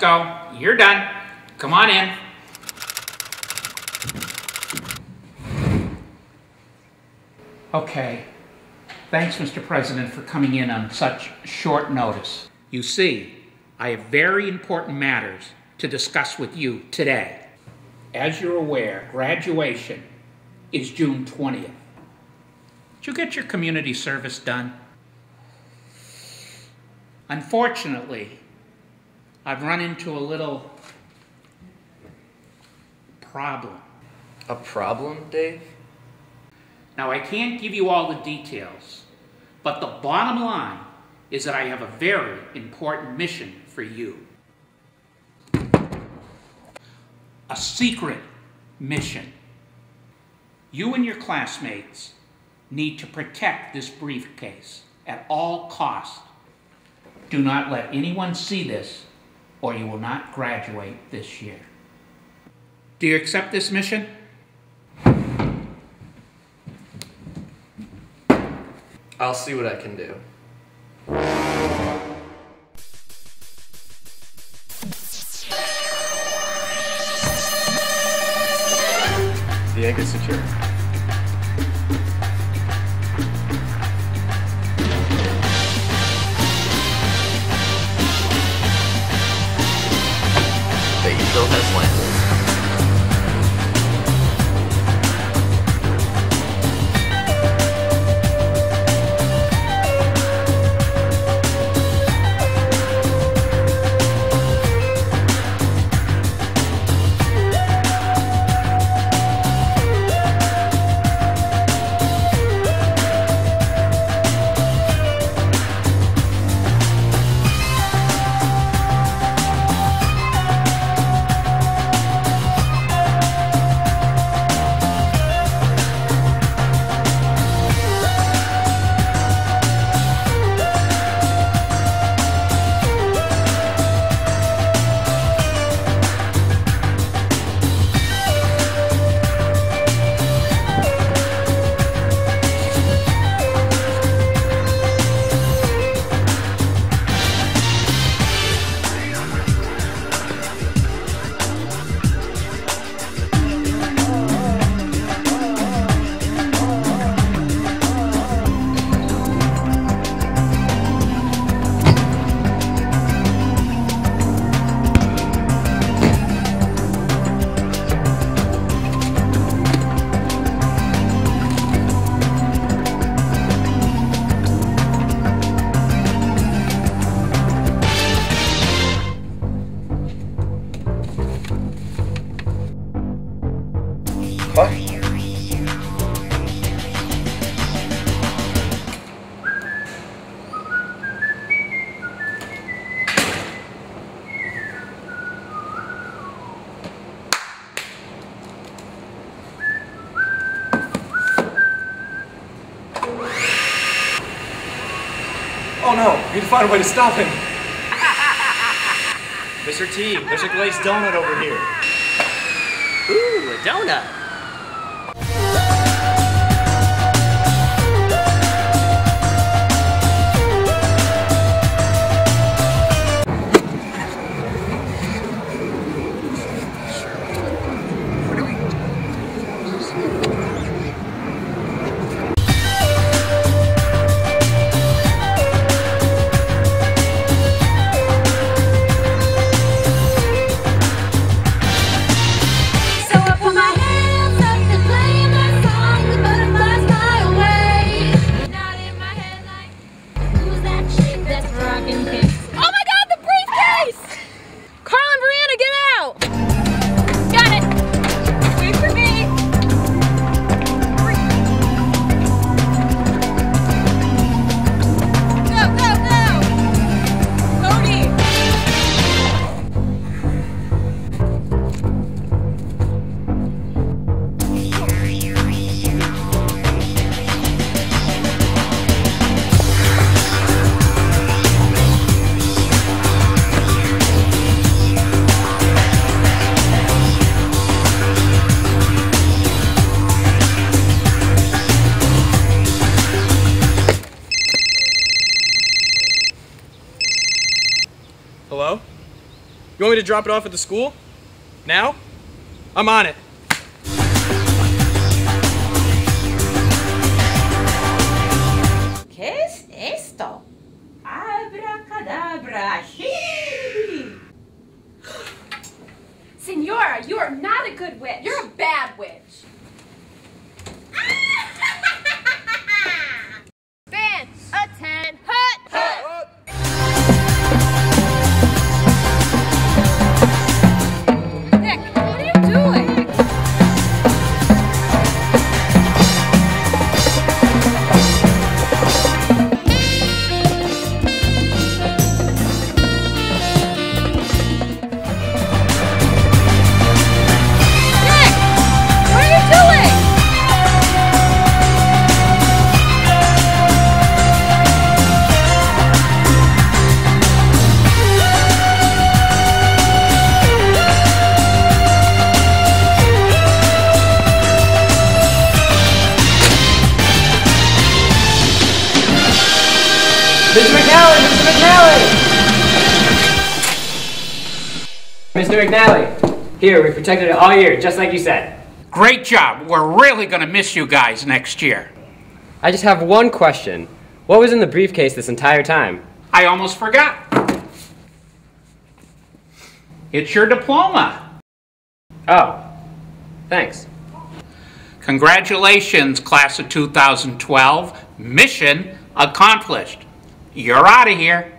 go. You're done. Come on in. Okay. Thanks, Mr. President, for coming in on such short notice. You see, I have very important matters to discuss with you today. As you're aware, graduation is June 20th. Did you get your community service done? Unfortunately, I've run into a little problem. A problem, Dave? Now, I can't give you all the details, but the bottom line is that I have a very important mission for you. A secret mission. You and your classmates need to protect this briefcase at all costs. Do not let anyone see this, or you will not graduate this year. Do you accept this mission? I'll see what I can do. The egg is secure. The eagle has landed. Oh no, we need to find a way to stop him. Mr. T, there's a glazed donut over here. Ooh, a donut. Up on my head. You want me to drop it off at the school? Now? I'm on it. ¿Qué es esto? Abracadabra. Senora, you are not a good witch. You're a bad witch. Mr. McNally! Mr. McNally! Mr. McNally, here, we protected it all year, just like you said. Great job. We're really going to miss you guys next year. I just have one question. What was in the briefcase this entire time? I almost forgot. It's your diploma. Oh, thanks. Congratulations, class of 2012. Mission accomplished. You're out of here.